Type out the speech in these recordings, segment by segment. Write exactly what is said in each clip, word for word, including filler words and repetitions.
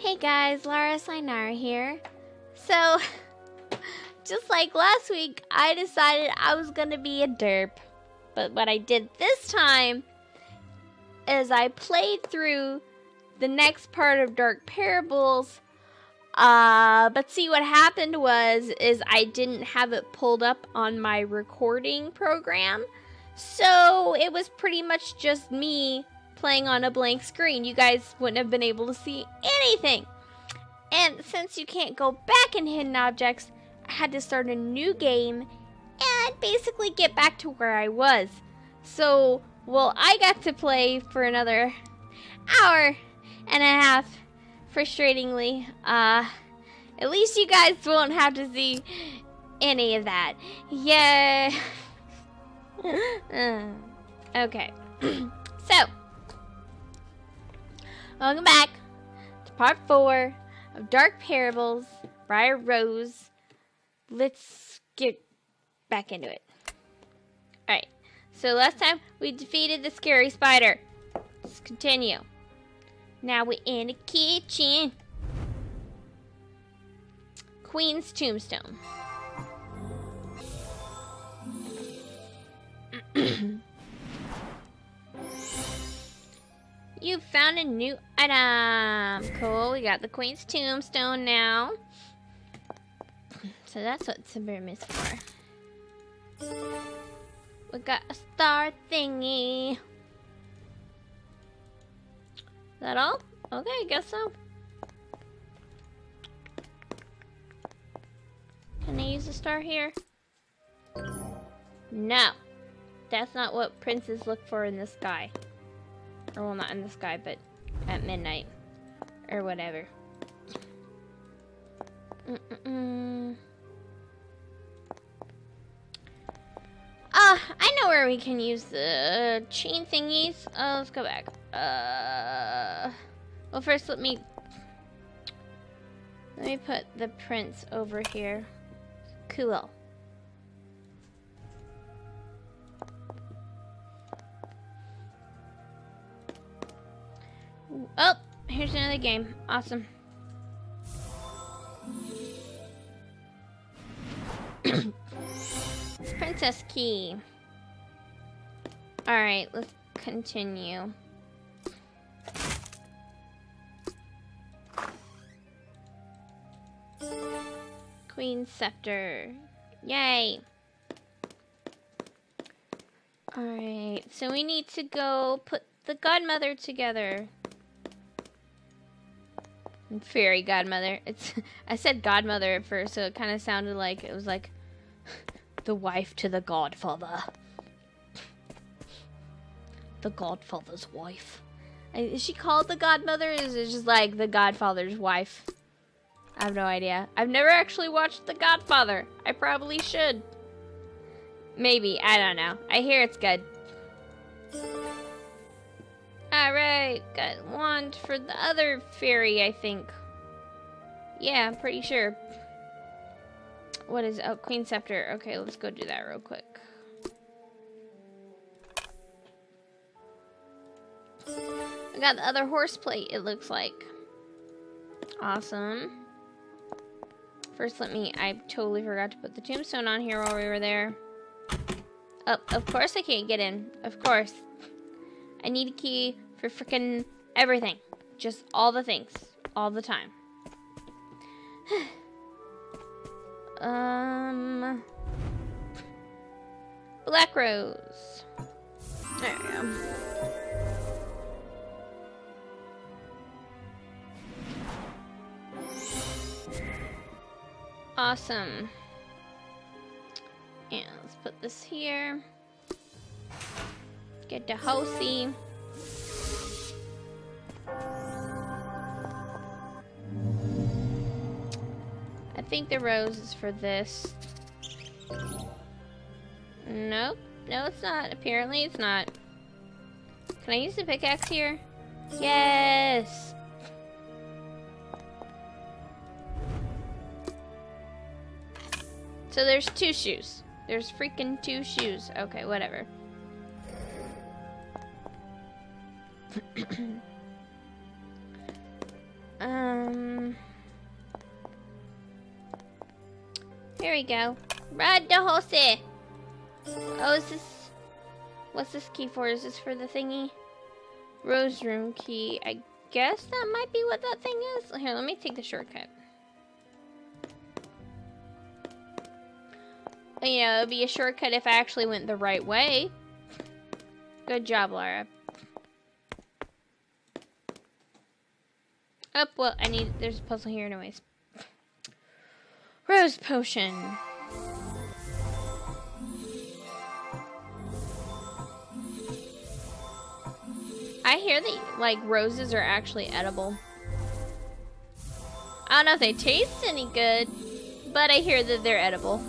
Hey guys, Lara Sinara here. So, just like last week, I decided I was gonna be a derp. But what I did this time is I played through the next part of Dark Parables. Uh, but see, what happened was, is I didn't have it pulled up on my recording program. So, it was pretty much just me playing on a blank screen. You guys wouldn't have been able to see anything. And since you can't go back in hidden objects, I had to start a new game and basically get back to where I was. So, well, I got to play for another hour and a half, frustratingly. Uh, at least you guys won't have to see any of that. Yay! uh, okay. So, welcome back to part four of Dark Parables, Briar Rose. Let's get back into it. Alright, so last time we defeated the scary spider. Let's continue. Now we're in the kitchen. Queen's Tombstone. You found a new item. Cool, we got the Queen's Tombstone now. So that's what Sibirim is for. We got a star thingy. Is that all? Okay, I guess so. Can I use a star here? No. That's not what princes look for in the sky. Or, well, not in the sky, but at midnight. Or whatever. Mm-mm-mm. Uh, I know where we can use the chain thingies. Uh, let's go back. Uh, well, first let me... Let me put the prince over here. Cool. Oh, here's another game. Awesome. Princess Key. Alright, let's continue. Queen's Scepter. Yay! Alright, so we need to go put the godmother together. Fairy godmother. It's I said godmother at first, so it kind of sounded like it was like the wife to the godfather. The godfather's wife. Is she called the godmother, or is it just like the godfather's wife? I have no idea. I've never actually watched The Godfather. I probably should. Maybe. I don't know. I hear it's good. Alright, got wand for the other fairy, I think. Yeah, I'm pretty sure. What is, oh, Queen Scepter. Okay, let's go do that real quick. I got the other horse plate, it looks like. Awesome. First, let me, I totally forgot to put the tombstone on here while we were there. Oh, of course I can't get in. Of course. I need a key for freaking everything. Just all the things. All the time. um. Black Rose. There we go. Awesome. Yeah, let's put this here. Get to Hosey. I think the rose is for this. Nope. No, it's not. Apparently, it's not. Can I use the pickaxe here? Yes! So there's two shoes. There's freaking two shoes. Okay, whatever. Um. Here we go. Ride the horse. Oh, is this... What's this key for? Is this for the thingy? Rose room key. I guess that might be what that thing is. Here, let me take the shortcut. You know, it would be a shortcut if I actually went the right way. Good job, Lara. Oh, well, I need... There's a puzzle here anyways. Rose potion. I hear that, like, roses are actually edible. I don't know if they taste any good, but I hear that they're edible.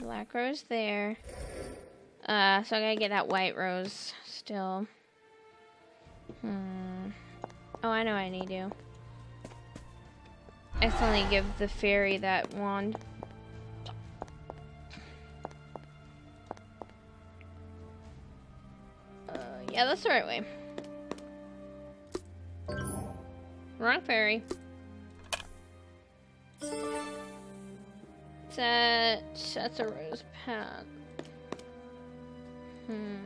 Black rose there. Uh, so I gotta get that white rose still. Hmm. Oh, I know what I need to. I still need to give the fairy that wand. Uh, yeah, that's the right way. Wrong fairy. That, that's a rose pad. Hmm.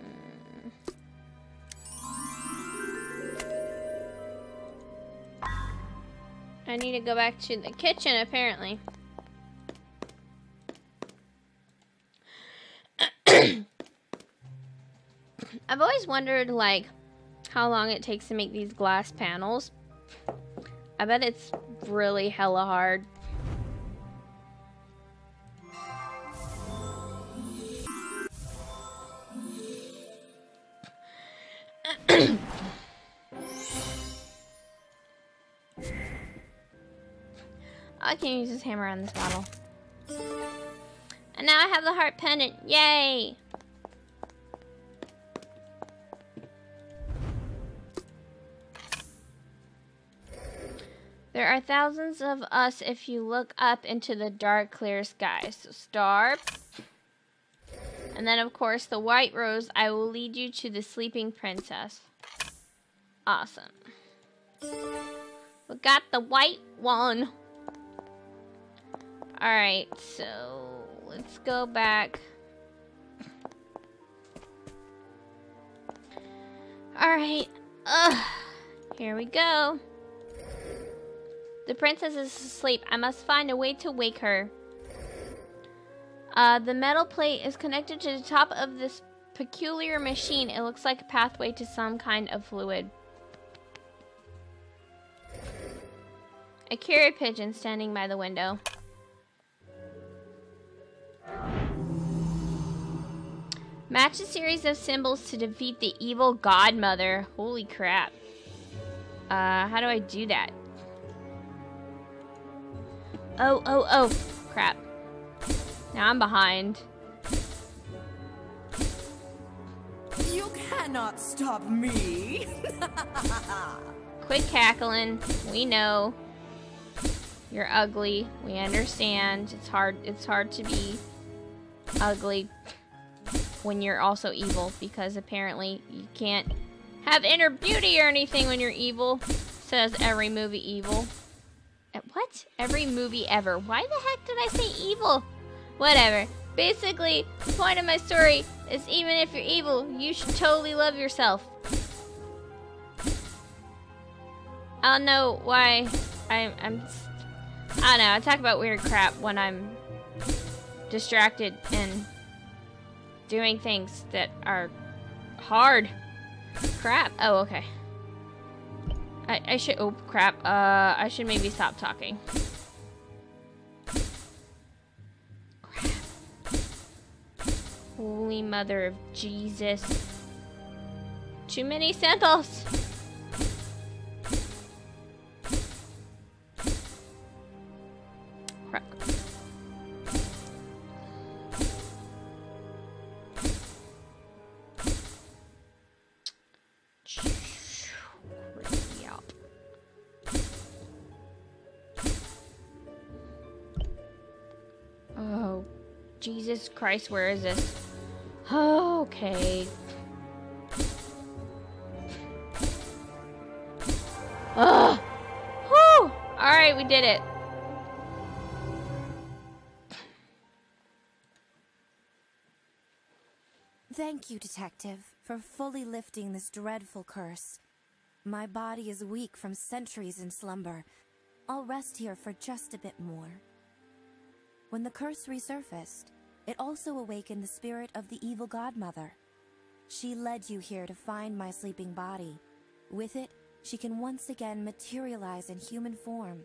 I need to go back to the kitchen, apparently. I've always wondered, like, how long it takes to make these glass panels. I bet it's really hella hard. I can use this hammer on this bottle. And now I have the heart pendant. Yay! There are thousands of us if you look up into the dark, clear sky. So star. And then, of course, the white rose. I will lead you to the sleeping princess. Awesome. We got the white one. Alright, so let's go back. Alright, here we go. The princess is asleep. I must find a way to wake her. Uh, the metal plate is connected to the top of this peculiar machine. It looks like a pathway to some kind of fluid. A carrier pigeon standing by the window. Match a series of symbols to defeat the evil godmother. Holy crap. Uh, how do I do that? Oh, oh, oh. Crap. Now I'm behind. You cannot stop me. Quit cackling. We know. You're ugly. We understand. It's hard. It's hard to be ugly when you're also evil, because apparently you can't have inner beauty or anything when you're evil. Says every movie evil. What? Every movie ever. Why the heck did I say evil? Whatever. Basically, the point of my story is even if you're evil, you should totally love yourself. I don't know why I'm... I'm I don't know. I talk about weird crap when I'm distracted and... doing things that are hard. Crap. Oh, okay. I, I should... Oh, crap. Uh, I should maybe stop talking. Crap. Holy mother of Jesus. Too many symbols. Crap. Jesus Christ, where is this? Oh, okay. Ugh! Whew! Alright, we did it. Thank you, Detective, for fully lifting this dreadful curse. My body is weak from centuries in slumber. I'll rest here for just a bit more. When the curse resurfaced, it also awakened the spirit of the evil godmother. She led you here to find my sleeping body. With it, she can once again materialize in human form.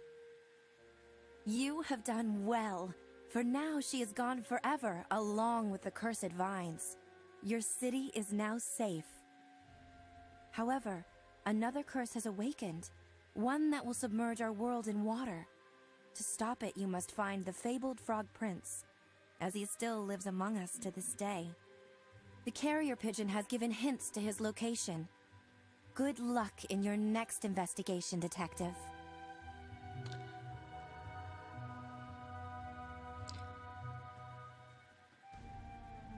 You have done well, for now she is gone forever along with the cursed vines. Your city is now safe. However, another curse has awakened, one that will submerge our world in water. To stop it, you must find the fabled Frog Prince, as he still lives among us to this day. The carrier pigeon has given hints to his location. Good luck in your next investigation, Detective.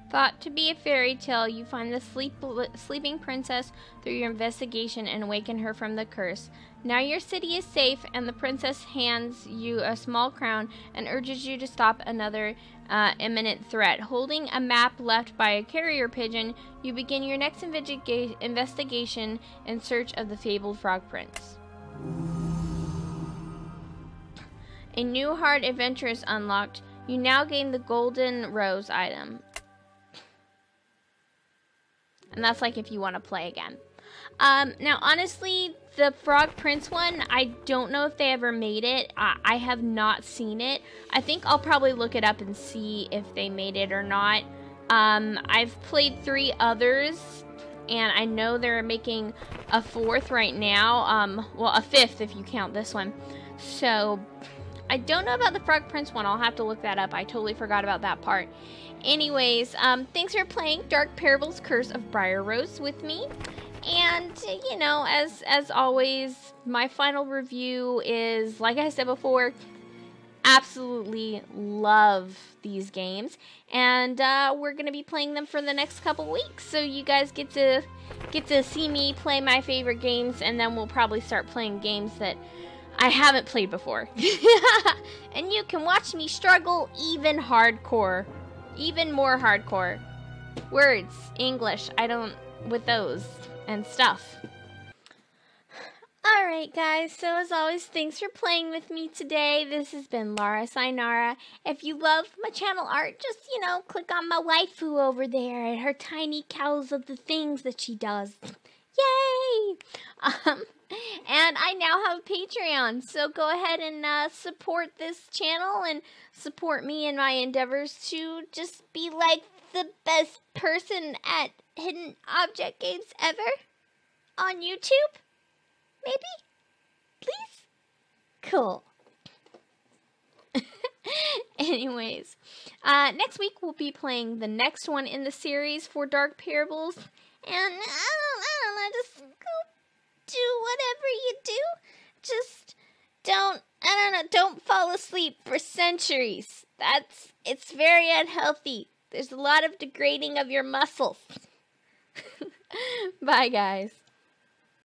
Thought to be a fairy tale, you find the sleep sleeping princess through your investigation and awaken her from the curse. Now your city is safe, and the princess hands you a small crown and urges you to stop another uh, imminent threat. Holding a map left by a carrier pigeon, you begin your next investiga- investigation in search of the fabled Frog Prince. A new hard adventure is unlocked. You now gain the Golden Rose item. And that's like if you want to play again. Um, now, honestly, the Frog Prince one, I don't know if they ever made it. I, I have not seen it. I think I'll probably look it up and see if they made it or not. Um, I've played three others, and I know they're making a fourth right now. Um, well, a fifth if you count this one. So, I don't know about the Frog Prince one. I'll have to look that up. I totally forgot about that part. Anyways, um, thanks for playing Dark Parables Curse of Briar Rose with me. And, you know, as, as always, my final review is, like I said before, absolutely love these games. And uh, we're going to be playing them for the next couple weeks. So you guys get to, get to see me play my favorite games, and then we'll probably start playing games that I haven't played before. And you can watch me struggle even hardcore. Even more hardcore. Words, English, I don't, with those and stuff. Alright guys, so as always, thanks for playing with me today. This has been Lara Sinara. If you love my channel art, just, you know, click on my waifu over there and her tiny cows of the things that she does. Yay! Um, and I now have a Patreon, so go ahead and uh, support this channel and support me in my endeavors to just be like the best person at hidden object games ever on YouTube. Maybe? Please? Cool. Anyways, uh, next week we'll be playing the next one in the series for Dark Parables. And I don't, I don't know, just go do whatever you do. Just don't, I don't know, don't fall asleep for centuries. That's, it's very unhealthy. There's a lot of degrading of your muscles. Bye, guys.